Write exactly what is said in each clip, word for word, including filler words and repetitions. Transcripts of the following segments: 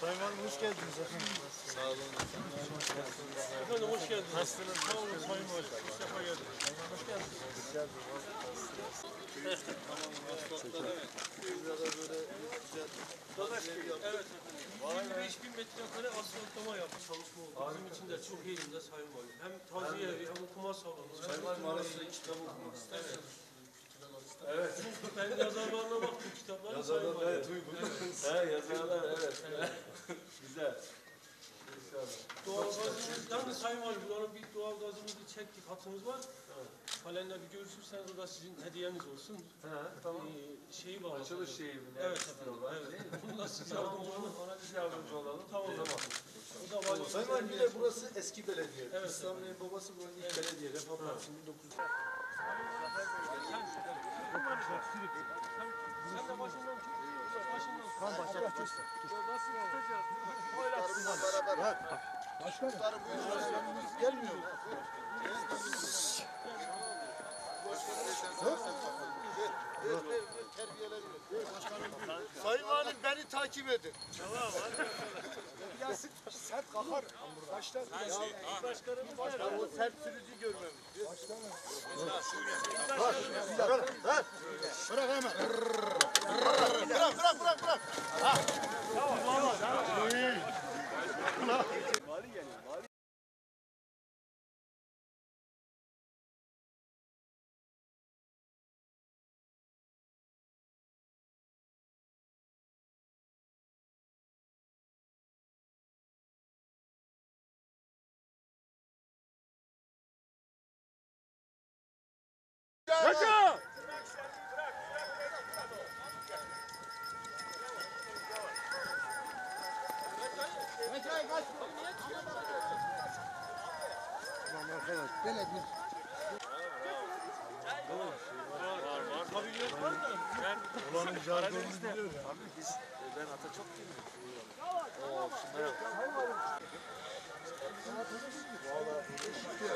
Sayın Hanım, hoş geldiniz efendim. Sağ olun. Efendim, hoş geldiniz. Nasılsınız? Sağ olun Sayın Hoş. İlk defa geldiniz. Hoş geldiniz. Hoş geldiniz. Evet. iki bin beş bin metre kare asfaltlama yaptı, çalışma oldu. Bizim için de çok iyi elimde Sayın Valim. Hem taziye evi hem okuma salonu. Sayın Valim arasında kitap okumak isterseniz. Evet. Çünkü ben yazarlarına baktım, kitaplarına yazarlar, saymadım. Evet, uygun. Evet, yazarlar, evet. Güzel. Doğalgazımızdan Sayın Valim, buranın bir doğalgazımızı çektik, hattımız var. Kalenle bir görüşürseniz o da sizin hediyeniz olsun. He, tamam. Ee, şeyi bağlı. Açılış şeyi. Evet, efendim. Evet. Bunu da siz yardımcı olun. Ona biz yardımcı olalım. Tamam, tamam. O da var. Sayın Valim, bir de burası eski belediye. Evet. İslam Bey'in babası buranın ilk belediye. Refah Partisi bin dokuz yüz. Sen de başından çık. Tamam, başlayalım. Nasıl yapacağız? Oylarımızla beraber. Başkanım. Gelmiyor. Sayın Valim, beni takip edin. Tamam. Ya sert kahar. Başlar. Başkanımız var. O sert sürücü görmemiş. Başkanım. Bırak. Bırak hemen. Bırak, bırak, bırak, bırak. Tamam, tamam. Vali geliyor, vali. Kaçın! Ulanın jargonu biliyor ya. Abi biz, ben ata çok değilim. Oo, şimdi yok. Valla eşit ya.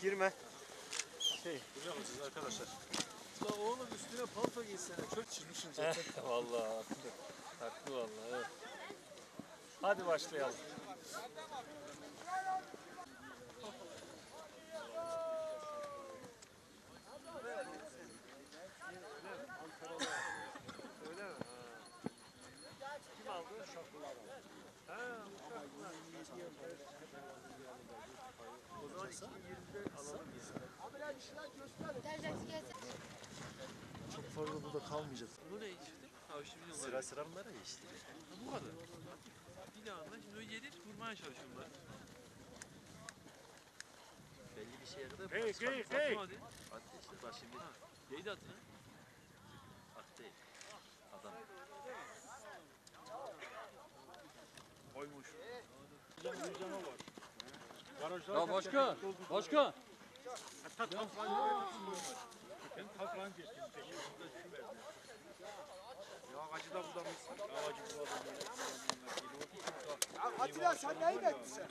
Girme. Şey. Biliyor musunuz arkadaşlar? La oğlum, üstüne palto giysene. Çöp çizmişim zaten. Vallahi haklı. Haklı vallahi. Evet. Hadi başlayalım. Çok fazla burada kalmayacak. Bu ne içti? Tavşanlar. Sıra sıra bunlara geçti. Bu kadar. Bir daha anla. Şimdi o gelir vurmaya çalışıyorlar. Belli bir şeye kadar. Hey hey hey. Hadi işte bak şimdi. Neydi atın? At değil. Adam. Oymuş. Yüzleme var. Ya başka, başka. Atilla sen neyi bekliyorsun?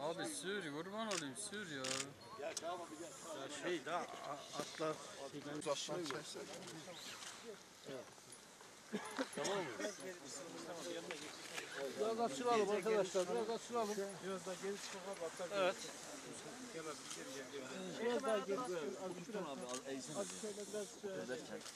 Abi sür, kurban olayım sür ya. Ya şey daha atlar. Tamam mı? Biraz açılalım arkadaşlar, biraz açılalım. Biraz daha geri çıkalım, atlar. Evet. Biraz daha geri çıkalım. Tutun abi, eğsin. Biraz daha geri çıkalım.